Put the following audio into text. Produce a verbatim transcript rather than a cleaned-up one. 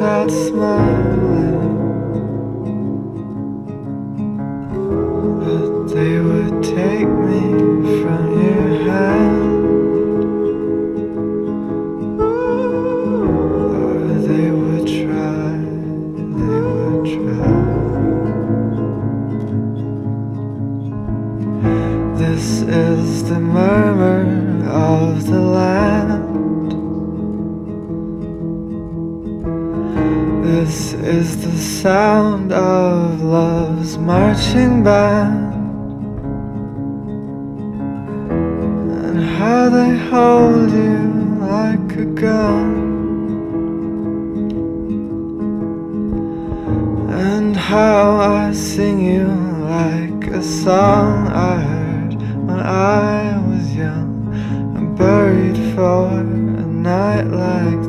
without smiling, but they would take me from your hand, or they would try, they would try. This is the murmur of the land. This is the sound of love's marching band, and how they hold you like a gun, and how I sing you like a song I heard when I was young and buried for a night like